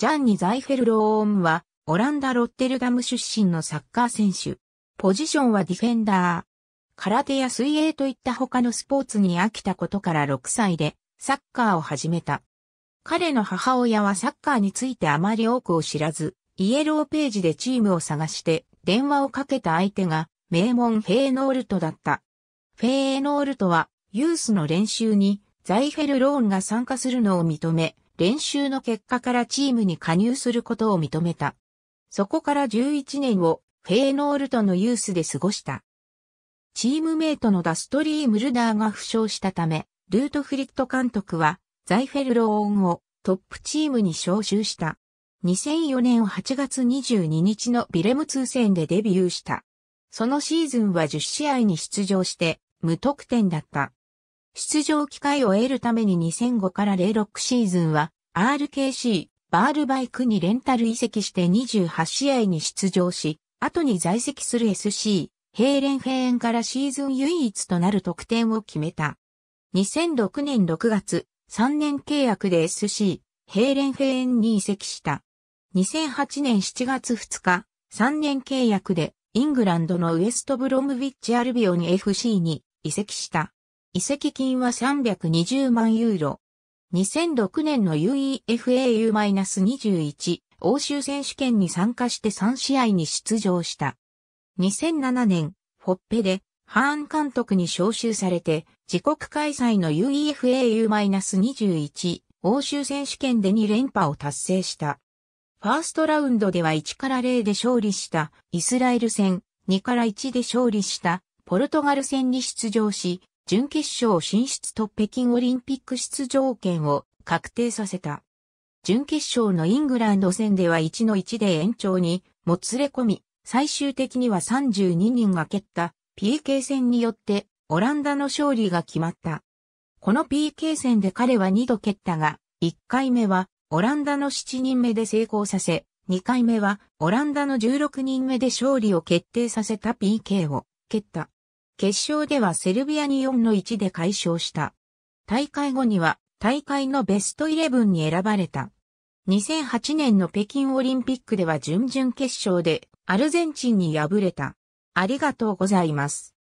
ジャンニ・ザイフェルローンは、オランダ・ロッテルダム出身のサッカー選手。ポジションはディフェンダー。空手や水泳といった他のスポーツに飽きたことから6歳で、サッカーを始めた。彼の母親はサッカーについてあまり多くを知らず、イエローページでチームを探して、電話をかけた相手が、名門フェイノールトだった。フェイノールトは、ユースの練習に、ザイフェルローンが参加するのを認め、練習の結果からチームに加入することを認めた。そこから11年をフェイノールトのユースで過ごした。チームメイトのダストリー・ムルダーが負傷したため、ルートフリット監督はザイフェルローンをトップチームに招集した。2004年8月22日のヴィレムツ戦でデビューした。そのシーズンは10試合に出場して無得点だった。出場機会を得るために2005から06シーズンは RKC バールバイクにレンタル移籍して28試合に出場し、後に在籍する SC ヘーレンフェーンからシーズン唯一となる得点を決めた。2006年6月、3年契約で SC ヘーレンフェーンに移籍した。2008年7月2日、3年契約でイングランドのウエストブロムウィッチアルビオン FC に移籍した。移籍金は320万ユーロ。2006年の UEFA U-21 欧州選手権に参加して3試合に出場した。2007年、フォッペでハーン監督に招集されて、自国開催の UEFA U-21 欧州選手権で2連覇を達成した。ファーストラウンドでは1-0で勝利したイスラエル戦、2-1で勝利したポルトガル戦に出場し、準決勝進出と北京オリンピック出場権を確定させた。準決勝のイングランド戦では1-1で延長にもつれ込み、最終的には32人が蹴った PK 戦によってオランダの勝利が決まった。この PK 戦で彼は2度蹴ったが、1回目はオランダの7人目で成功させ、2回目はオランダの16人目で勝利を決定させた PK を蹴った。決勝ではセルビアに4-1で快勝した。大会後には大会のベスト11に選ばれた。2008年の北京オリンピックでは準々決勝でアルゼンチンに敗れた。ありがとうございます。